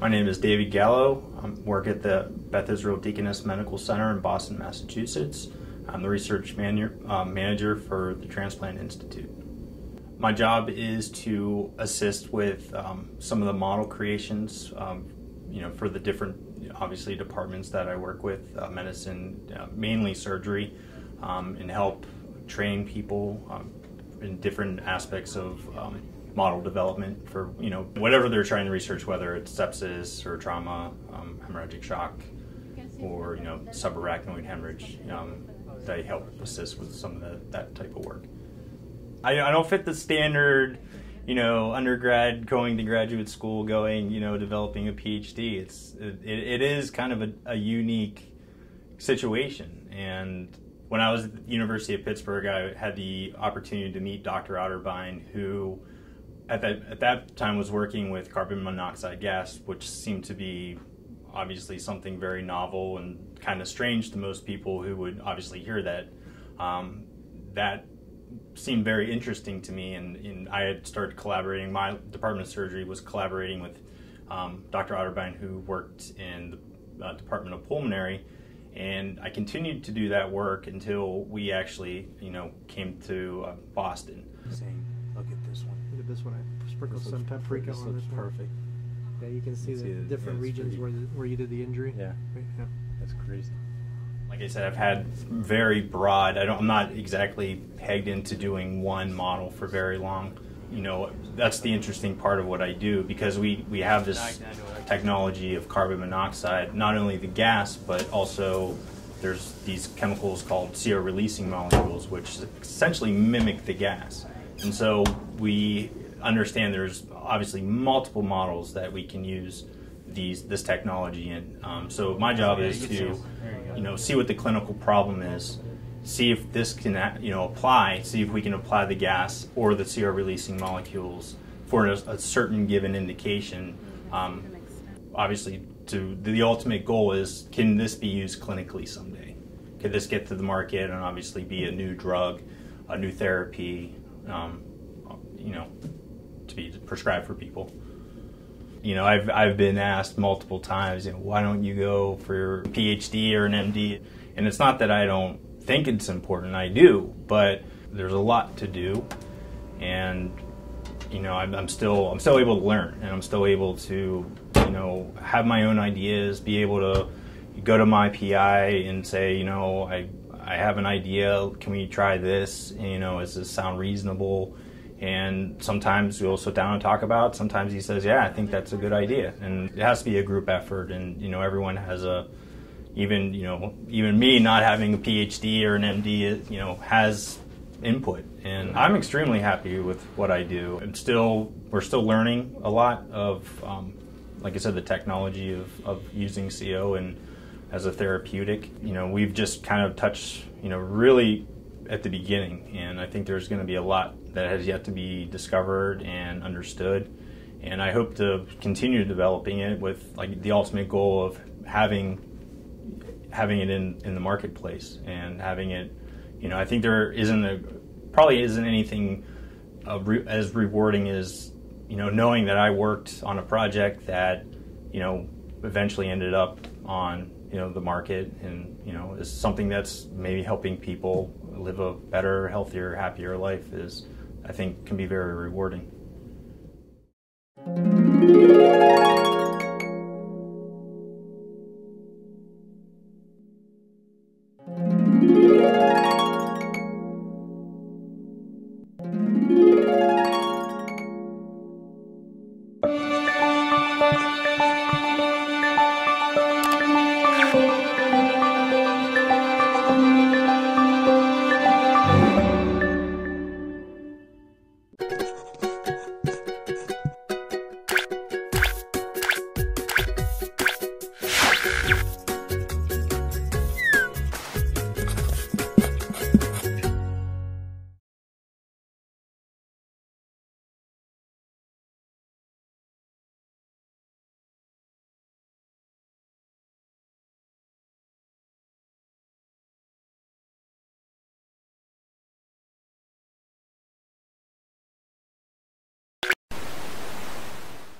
My name is David Gallo. I work at the Beth Israel Deaconess Medical Center in Boston, Massachusetts. I'm the research manager for the Transplant Institute. My job is to assist with some of the model creations, for the different, obviously, departments that I work with, medicine, mainly surgery, and help train people in different aspects of model development for whatever they're trying to research, whether it's sepsis or trauma, hemorrhagic shock, or subarachnoid hemorrhage. They help assist with some of that type of work. I don't fit the standard, undergrad going to graduate school, going developing a PhD. It is kind of a unique situation. And when I was at the University of Pittsburgh, I had the opportunity to meet Dr. Otterbein, who at that time was working with carbon monoxide gas, which seemed to be obviously something very novel and kind of strange to most people who would obviously hear that. That seemed very interesting to me, and I had started collaborating. My Department of Surgery was collaborating with Dr. Otterbein, who worked in the Department of Pulmonary, and I continued to do that work until we actually, came to Boston. Same. Look at this one. Look at this one. I sprinkled some paprika on this one. Perfect. Yeah, you can see the different regions where you did the injury. Yeah. Right, yeah, that's crazy. Like I said, I've had very broad. I'm not exactly pegged into doing one model for very long. That's the interesting part of what I do, because we have this technology of carbon monoxide, not only the gas, but also there's these chemicals called CO releasing molecules, which essentially mimic the gas. And so we understand there's obviously multiple models that we can use this technology in. So my job is to, see what the clinical problem is, see if this can, apply, see if we can apply the gas or the CO releasing molecules for a certain given indication. Obviously, the ultimate goal is, can this be used clinically someday? Could this get to the market and obviously be a new drug, a new therapy, to be prescribed for people? I've been asked multiple times, why don't you go for a PhD or an MD? And it's not that I don't think it's important, I do, but there's a lot to do, and I'm still able to learn, and I'm still able to have my own ideas, be able to go to my PI and say, I have an idea, can we try this? Does this sound reasonable? And sometimes we'll sit down and talk about it. Sometimes he says, yeah, I think that's a good idea. And it has to be a group effort, and everyone has even me not having a PhD or an MD, has input. And I'm extremely happy with what I do. We're still learning a lot of, like I said, the technology of using CO and as a therapeutic. We've just kind of touched, really at the beginning, and I think there's going to be a lot that has yet to be discovered and understood, and I hope to continue developing it with the ultimate goal of having it in the marketplace and having it. I think there probably isn't anything as rewarding as knowing that I worked on a project that eventually ended up on the market, and is something that's maybe helping people live a better, healthier, happier life, is, I think, can be very rewarding.